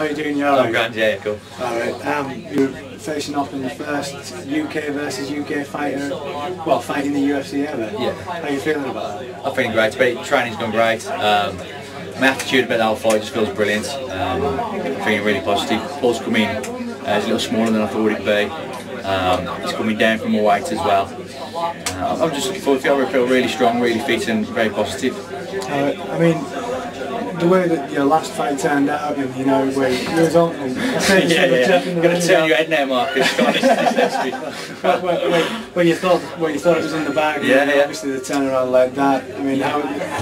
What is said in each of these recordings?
How are you doing? I'm grand, yeah, cool. Alright, you're facing off in the first UK versus UK fighter, well, fighting the UFC ever. Yeah. How are you feeling about that? I'm feeling great, but training's gone great. My attitude about the whole fight just feels brilliant. I'm feeling really positive. Paul's coming, he's a little smaller than I thought he'd be. He's coming down from more weight as well. I'm just looking forward to it. I feel really strong, really fit and very positive. I mean, the way that your last fight turned out, and you know, where you was on, I'm going to turn your head now, Marcus. Well, you thought it was in the bag. Yeah, yeah. Obviously, the turnaround like that. I mean, how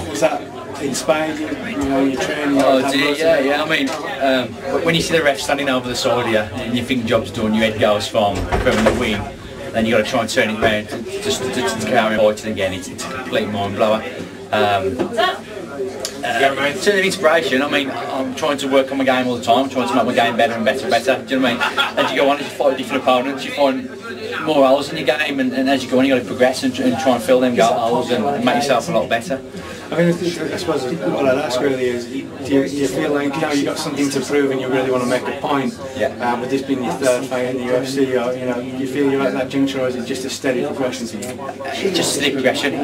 was that inspired you? You know, your training. Oh, did it? Yeah, yeah. I mean, when you see the ref standing over the side of you, and you think job's done, your head goes from the wing. Then you got to try and turn it round to carry on fighting again. It's a complete mind blower. It's an inspiration. I mean, I'm trying to work on my game all the time, I'm trying to make my game better and better and better, do you know what I mean? As you go on, you fight different opponents, you find more holes in your game, and as you go on, you got to progress and try and fill them holes and make yourself a lot better. I mean, I suppose what I'd ask really is, do you feel like now you've got something to prove and you really want to make a point? Yeah. With this being your third fight in the UFC, or, you know, do you feel you're at that juncture, or is it just a steady progression to you? It's just a steady progression. I'm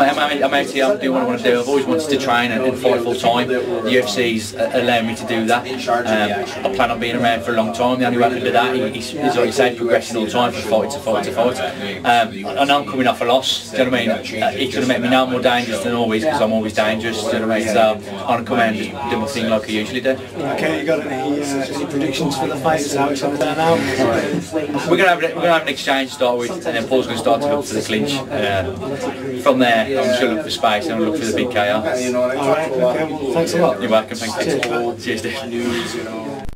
out here, I do what I want to do. I've always wanted to train and fight full time. The UFC's allowing me to do that. I plan on being around for a long time. The only way to do that is, like you say, progressing all the time from fight to fight to fight. I know I'm coming off a loss, do you know what I mean? It could have made me now more dangerous than always, because I'm always dangerous, do you know what I mean? So I want to come out and just do my thing like I usually do. Okay, you got any predictions for the fight? How it's going to turn out? We're going to have an exchange to start with, and then Paul's going to start to look for the clinch. From there, I'm just going to look for space and look for the big KO. Alright, okay, well, thanks a lot. You're welcome, thanks. Cheers, Dave.